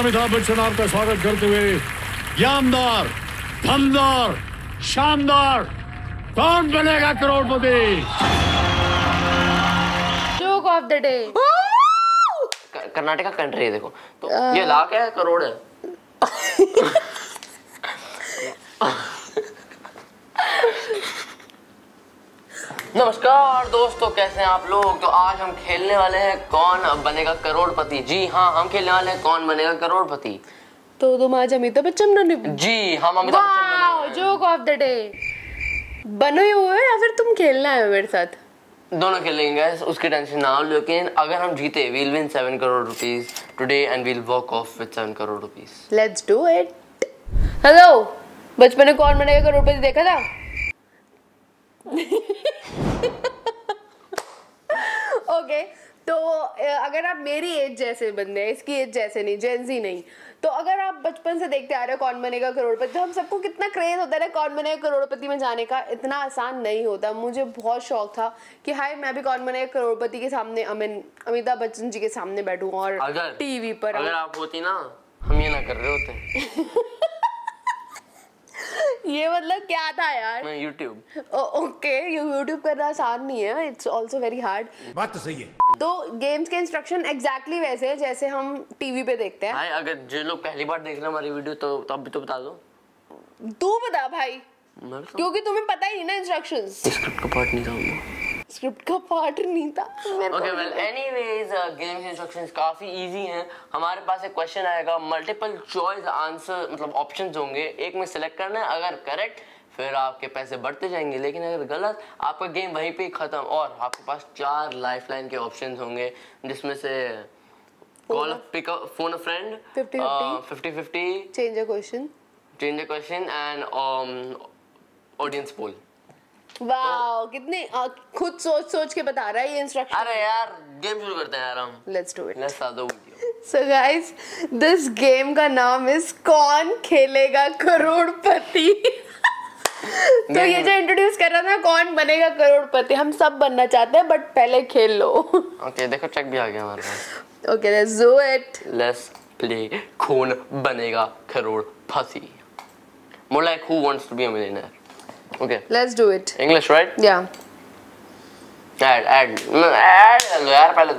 अमिताभ बच्चन आपका स्वागत करते हुए यामदार, दमदार, शानदार Kaun Banega Crorepati joke of the day. Karnataka country है, देखो तो ये लाख है करोड़ है। नमस्कार दोस्तों, कैसे हैं आप लोग। तो आज हम खेलने वाले हैं कौन बनेगा करोड़पति। जी हाँ, हम खेलने वाले हैं कौन बनेगा करोड़पति। तो तुम आज अमिताभ बच्चन बने। जी हम Amitabh Bachchan. Joke of the day, बने हुए या फिर तुम खेलना है मेरे साथ? दोनों खेलेंगे, उसकी टेंशन ना हो। लेकिन अगर हम जीते we'll win 7 crore rupees today and we'll walk off with 7 crore rupees. Let's do it. Hello, बचपन में कौन बनेगा करोड़पति देखा था? ओके, तो अगर आप मेरी एज जैसे बंदे हैं, इसकी एज जैसे नहीं, जेंजी नहीं, तो अगर आप बचपन से देखते आ रहे हो कौन बनेगा करोड़पति, तो हम सबको कितना क्रेज होता है ना कौन बनेगा करोड़पति में जाने का। इतना आसान नहीं होता। मुझे बहुत शौक था कि हाय मैं भी कौन बनेगा करोड़पति के सामने, अमिताभ बच्चन जी के सामने बैठूं और टीवी पर। अगर आप होती ना, हम ये ना कर रहे होते। ये मतलब क्या था यार? मैं YouTube। ओके, YouTube करना आसान नहीं है, इट्स ऑल्सो वेरी हार्ड। बात तो सही है। तो गेम्स के इंस्ट्रक्शन एग्जैक्टली वैसे है जैसे हम टीवी पे देखते हैं। अगर जो लोग पहली बार देख रहे हैं हमारी वीडियो, तो अब भी तो बता दो। तू बता भाई, क्योंकि तुम्हें पता ही नहीं ना इंस्ट्रक्शंस। स्क्रिप्ट का पार्ट नहीं था, स्क्रिप्ट का पार्ट नहीं था। Okay well anyways, game instructions काफी इजी हैं। हमारे पास एक क्वेश्चन आएगा, मल्टीपल चॉइस आंसर, मतलब ऑप्शंस होंगे। एक में सिलेक्ट करना है, अगर करेक्ट फिर आपके पैसे बढ़ते जाएंगे, लेकिन अगर गलत आपका गेम वहीं पे खत्म। और आपके पास 4 लाइफलाइन के ऑप्शंस होंगे, जिसमें से call pick up, phone a friend, 50-50, change a question and audience poll. Wow, कितने खुद सोच के बता रहा है ये इंस्ट्रक्शन। अरे यार, गेम शुरू करते हैं यार हम। Let's do it. Let's start the video. So guys, this game का नाम इज कौन खेलेगा करोड़पति। तो ये जो इंट्रोड्यूस कर रहा था कौन बनेगा करोड़पति, हम सब बनना चाहते हैं बट पहले खेल लो। ओके, देखो चेक भी आ गया हमारे पास। Okay let's do it. Let's play Kaun Banega Crorepati, more like who wants to be a millionaire. Okay let's do it. English right? या। ऐड लो यार, पहले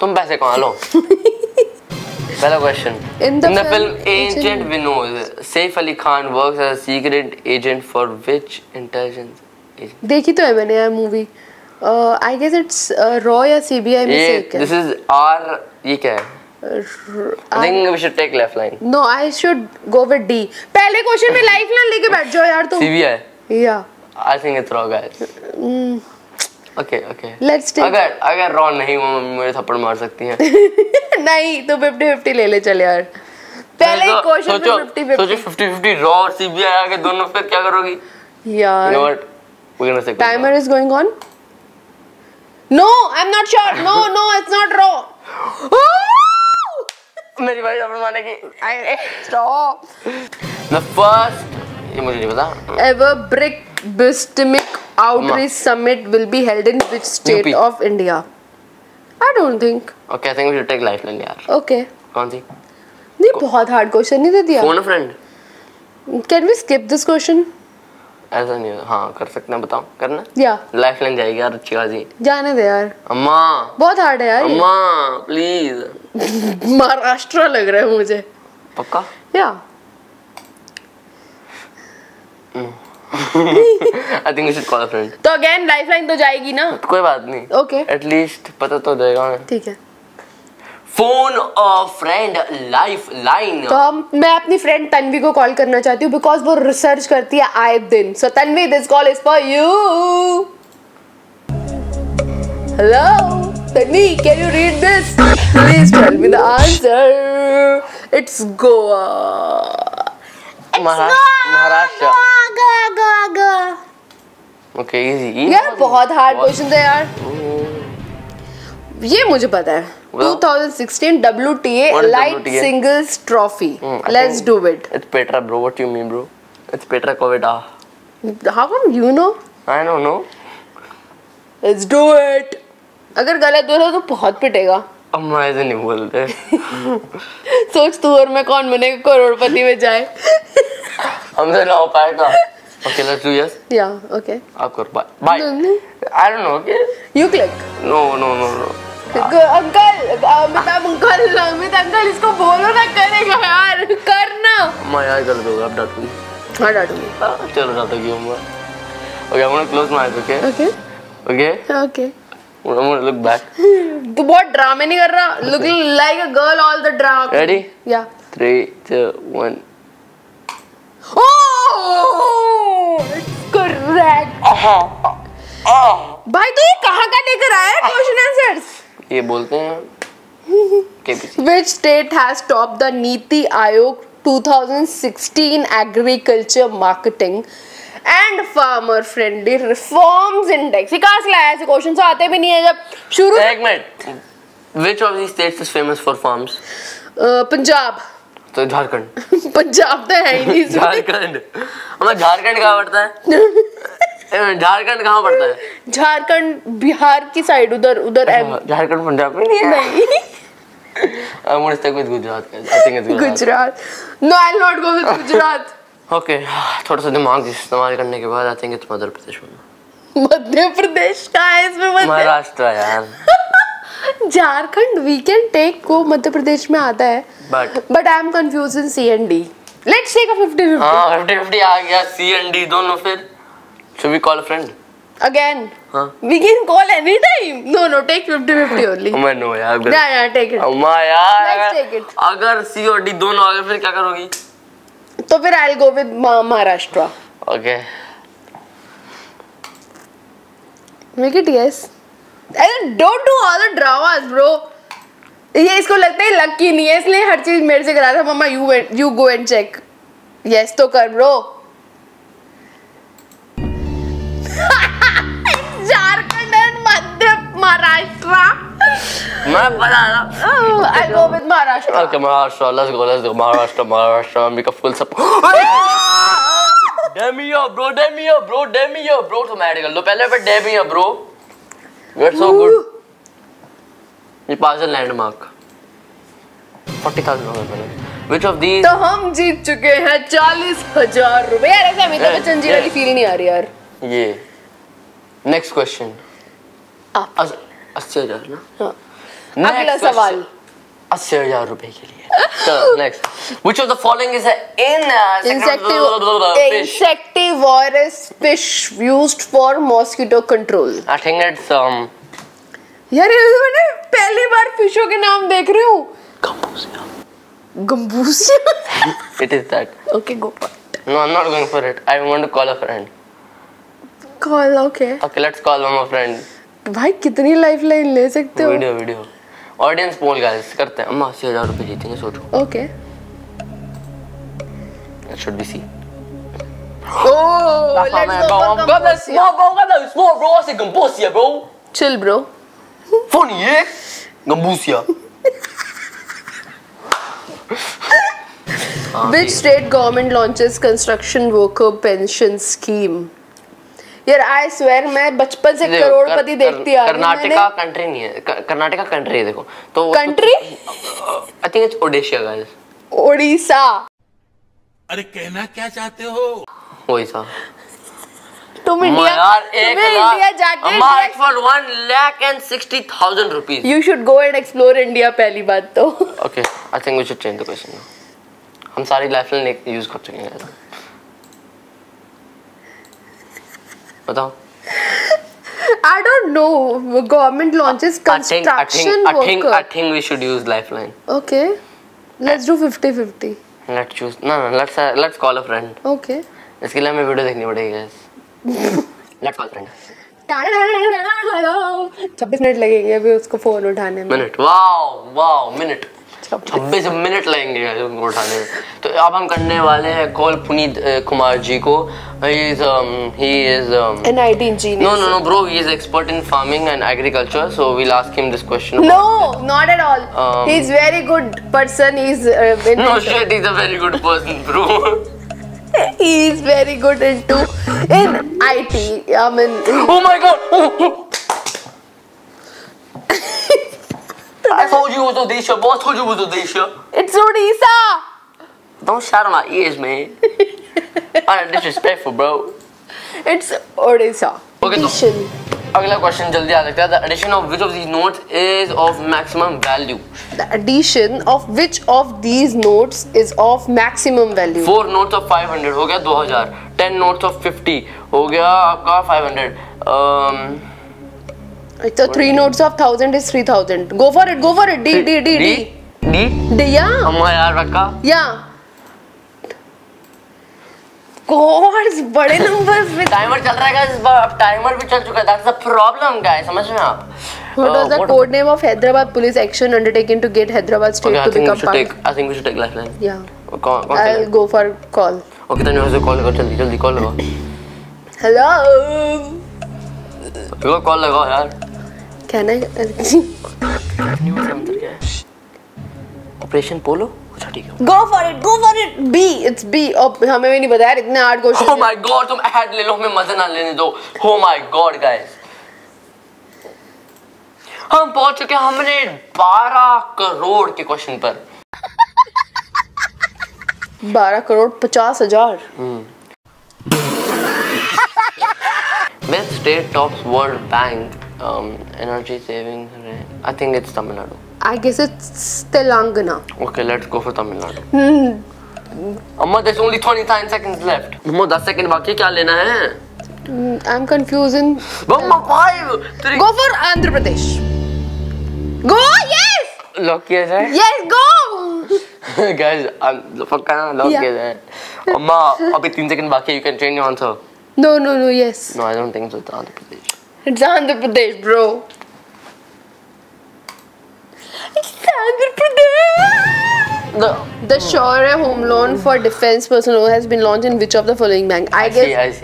तुम पैसे कमा लो। Hello question. In the film Agent Vinod, Saif Ali Khan works as a secret agent for which intelligence agency? देखी तो है मैंने यार movie. I guess it's Raw या CBI में से एक है। This is R, ये क्या है? I think we should take left line. No, I should go with D. पहले क्वेश्चन में लाइफ लाइन लेके बैठ जाओ यार तुम। CBI? Yeah. I think it's Raw guys. Okay. Let's take. अगर Raw नहीं हुआ मम्मी मेरे थप्पड़ मार सकती है। नहीं तो 50-50 ले ले चल यार। पहले ही क्वेश्चन पे 50-50 रॉ और सीबीआई आके दोनों पे क्या करोगी यार? You know what, we gonna say timer is going on. No I am not sure. No it's not raw. मेरी भाई अपन माने कि आई स्टॉप द फर्स्ट, ये मुझे नहीं पता। एवर ब्रिक बिस्टमिक outreach summit will be held in which state of India? I don't think. Okay, I think we should take lifeline यार. Okay. कौन थी? नहीं, बहुत hard question नहीं दे दिया. Phone a friend. Can we skip this question? ऐसा नहीं है. हाँ, कर सकते हैं, बताओ करना. Yeah. Lifeline जाएगी यार, अच्छी बात ही. जाने दे यार. अम्मा. बहुत hard है यार. अम्मा, please. महाराष्ट्र लग रहा है मुझे. पक्का? Yeah. I think we should call a friend. तो again lifeline तो जाएगी ना? कोई बात नहीं. Okay. At least पता तो देगा ना. ठीक है. Phone a friend lifeline. तो मैं अपनी friend तन्वी को call करना चाहती हूँ because वो research करती है आए दिन. So Tanvi, this call is for you. Hello, Tanvi, can you read this? Please tell me the answer. It's Goa. Maharashtra. Goa. Okay easy. यार बहुत हार्ड क्वेश्चन था यार। ये मुझे पता है। 2016 WTA Light Singles Trophy. Let's do it. It's Petra bro. What you mean bro? It's Petra Kvitova. How come you know? I don't know. Let's do it. अगर गलत बोला तो बहुत पिटेगा। अब मैं ऐसे नहीं बोलते। सोच तू और मैं कौन बनेगा करोड़पति में जाए हमसे ना हो पाएगा. Okay, let's do yes. Yeah, okay. I'll go. Bye. Bye. I don't know, okay? You click. No, no, no, no. Uncle, Amit uncle, इसको बोलो ना करेगा यार, करना. मैं यार कर दूँगा, आप डांटूँगी. हाँ डांटूँगी. चलो डांटो क्यों मैं? Okay, I'm gonna close my eyes, okay? Okay. Okay. Okay. I'm gonna look back. तू बहुत ड्रामे नहीं कर रहा? Looking like a girl all the drama. Ready? Yeah. 3, 2, 1. Oh, it's correct. भाई तो ये कहाँ का लेकर आया है क्वेश्चन आंसर्स? ये बोलते हैं KPC. Which state has topped the Niti Ayog 2016 agriculture marketing and farmer friendly reforms index? ये कहाँ से लाया ऐसे क्वेश्चन तो आते भी नहीं है जब शुरू. एक minute. Which of these states is famous for farms? Punjab. तो झारखंड. पंजाब तो है ही नहीं. झारखंड हमारा झारखंड कहाँ पड़ता है? झारखंड कहाँ पड़ता है? झारखंड बिहार की साइड उधर उधर. झारखंड पंजाब में नहीं. I'm gonna stick with Gujarat. I think it's Gujarat. Gujarat. No, I'll not go with Gujarat. Okay, थोड़ा सा दिमाग इस्तेमाल करने के बाद I think it's Madhya Pradesh होगा. मध्य प्रदेश कहाँ है इसमें? महाराष्ट्र यार. झारखंड weekend take को मध्य प्रदेश में आता है. But I am confused in C and D. Let's take a 50-50. हाँ 50-50 आ गया. C and D दोनों फिर. Should we call a friend? Again. हाँ. We can call anytime. No no take 50-50 only. मैं no यार. ना take it. अम्मा यार. Let's take it. अगर C और D दोनों आ गए फिर क्या करोगी? तो फिर I'll go with Maharashtra. Okay. Make it yes. Don't do all the dramas, bro. ये इसको लगता है लकी नहीं है इसलिए हर चीज मेरे से करा रहा है. मम्मा you go and check. Yes तो कर bro. झारखंड और मध्य महाराष्ट्र. मैं बता रहा. I go with Maharashtra. Okay Maharashtra. Let's go Maharashtra. Maharashtra make a full support. Damn you bro तो मैं लो पहले पर damn you bro. You're so good. ये पास है लैंडमार्क. 40,000 रुपए पहले. Which of these? तो हम जीत चुके हैं 40,000 रुपए. यार ऐसे अमिताभ बच्चन जी वाली फील नहीं आ रही यार. ये. Next question. आप. 80,000 ना? हाँ. अगला सवाल. 80,000 रुपए के लिए. चलो next. Which of the following is an insectivorous fish used for mosquito control? I think it's यार मैंने पहली बार फिशों के नाम देख रही हूँ. Gambusia. It is that. Okay go for it. No I'm not going for it. I want to call a friend. Call okay. Okay let's call one more friend. भाई कितनी lifeline ले सकते हो? Video. Audience poll guys करते हैं. हम 80,000 रुपए जीतेंगे सोचो. Okay. That should be C. Oh let's go bro. It's Gambusia bro. Chill bro. Funny है Gambusia. Which state government launches construction worker pension scheme? यार I swear मैं बचपन से करोड़पति देखती आ रही हूँ. कर्नाटका कंट्री नहीं है. कर्नाटका कंट्री है देखो. तो country? I think it's Odisha guys. Odisha. अरे कहना क्या चाहते हो? ओडिशा. तुम इंडिया जाके march for 1,60,000 rupees. You should go and explore India पहली बात तो. Okay, I think we should change the question now. हम सारी lifeline use कर चुके हैं यार. बताओ. I don't know. Government launches construction worker. I think we should use lifeline. Okay, let's do 50-50. Let's choose. No, let's call a friend. Okay. इसके लिए हमें वीडियो देखनी पड़ेगी guys. Let's call friend. 26 minute लगेंगे अभी उसको फोन उठाने में. मिनट. वाव मिनट. 26 मिनट लगेंगे उनको उठाने में. तो अब हम करने वाले हैं कॉल पुनीत कुमार जी को. He is an IT engineer. No bro, he is expert in farming and agriculture. So we'll ask him this question. No, not at all. He is very good person. He is a very good person, bro. He is very good in IT. I mean. Oh my God! I told you it was Odisha. It's Odisha. Don't shout in my ears, man. I'm disrespectful, bro. It's Odisha. Okay, so, agla question jaldi aa sakta hai. The addition of which of these notes is of maximum value? The addition of which of these notes is of maximum value? 4 notes of 500 ho gaya 2000. 10 notes of 50 ho gaya aapka 500. So 3 notes of 1000 is 3000. Go for it. D. Yeah. Amma yaar rakha. Yeah. Course, big numbers. With timer चल रहा है guys. अब timer भी चल चुका है. That's the problem, guys. समझ में आप? What was the code name of Hyderabad police action undertaken to get Hyderabad state to become part? I think we should take lifeline. Yeah. I'll go for call. Okay, then you have to call. Jल्दी call लगाओ. Hello. लो call लगाओ यार. Can I? Operation Polo. Go for it. It's B. अब हमें भी नहीं बताया इतने hard question. Oh my God, तुम ad ले लो हमें मजा ना लेने दो. Oh my God, guys. हम पहुंच चुके हैं हमने 12 करोड़ के क्वेश्चन पर. 12 करोड़ 50 हजार. Which state tops World Bank energy saving? I think it's Tamil Nadu. I guess it's Telangana. Okay, let's go for Tamil Nadu. Amma, there's only 29 seconds left. Amma, 10 seconds बाकी क्या लेना है? I'm confused. Amma, 5, 3. Go for Andhra Pradesh. Go, yes. Lock किया जाए? Yes, go. Guys, पक्का lock किया जाए. Amma, अभी 3 seconds बाकी. You can change your answer. No, yes. No, I don't think so. It's Andhra Pradesh. It's Andhra Pradesh, bro. The Sure Home Loan for Defense Personnel has been launched in which of the following bank? I guess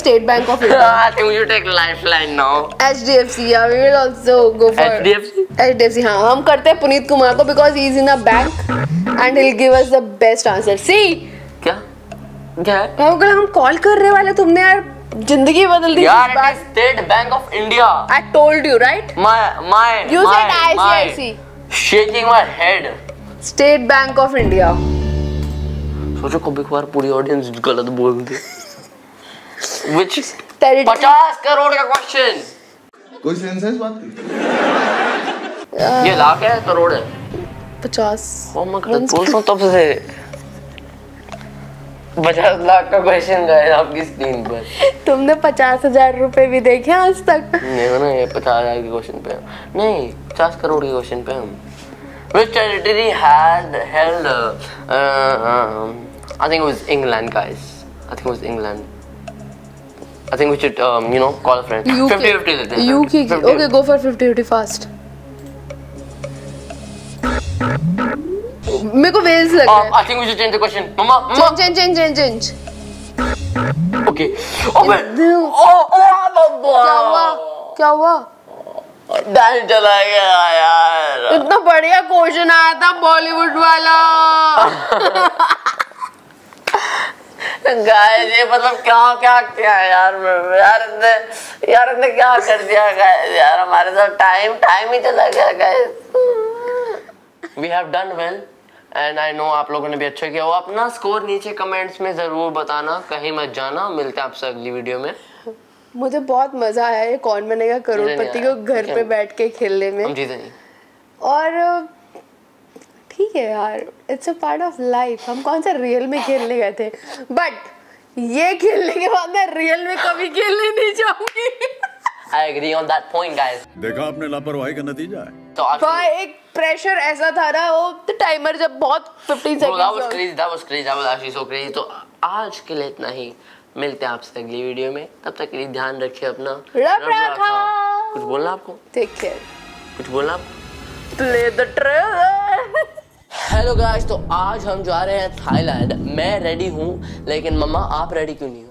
State Bank of India. I think we should take lifeline now. HDFC. Yeah, we will also go for HDFC. HDFC. हाँ, हम करते हैं पुनीत कुमार को because he is in a bank and he'll give us the best answer. See? क्या? हम call कर रहे वाले तुमने यार जिंदगी बदल दी यार. It is State Bank of India. I told you, right? You said ICICI. Shaking my head. State Bank of India. सोचो कभी कभार पूरी ऑडियंस गलत बोल दे. Which 50 करोड़ का क्वेश्चन. कोई सेंस है इस बात की? ये लाख है करोड़ है. 50. ओ मैं गलत बोल रहा हूँ तब से. 50 लाख का क्वेश्चन गया आपकी स्क्रीन पर. तुमने 50,000 रुपए भी देखे आज तक? नहीं ना, ये 50,000 के क्वेश्चन पे हम नहीं, 50 करोड़ के क्वेश्चन पे हम. Which territory had held? I think it was England, guys. I think we should, you know, call a friend. 50-50. UK. Okay, go for 50-50 fast. मेरे को वेल्स लग रहा है. I think we should change the question. Mama. Change. Okay. Oh, क्या हुआ? Dance चला गया यार. इतना बढ़िया क्वेश्चन आया था बॉलीवुड वाला. गाइस ये मतलब क्या यार इतने क्या कर दिया गाइस यार. हमारे साथ टाइम ही चला गया guys. We have done well. And I know आप लोगों ने भी अच्छा किया हो. अपना स्कोर नीचे कमेंट्स में ज़रूर बताना. कहीं मत जाना. मिलते हैं आपसे अगली वीडियो में. मुझे बहुत मज़ा आया ये कौन बनेगा करोड़पति को घर पे बैठ के खेलने में. हम जीते नहीं और ठीक है यार. It's a part of life. हम कौन सा रियल में खेलने गए थे. बट ये खेलने के बाद मैं रियल में कभी खेलने नहीं जाऊँगी. I agree on that point, guys. देखा आपने लापरवाही का नतीजा है. एक प्रेशर ऐसा था ना वो टाइमर जब बहुत 15 सेकंड. That was crazy. तो आज के लिए इतना ही. मिलते हैं आपसे अगली वीडियो में. तब तक के लिए ध्यान रखिए अपना. कुछ बोलना आपको? Take care. कुछ बोलना? Play the trailer. Hello guys, तो आज हम जा रहे हैं थाईलैंड. मैं रेडी हूँ लेकिन मम्मा आप रेडी क्यों नहीं हो?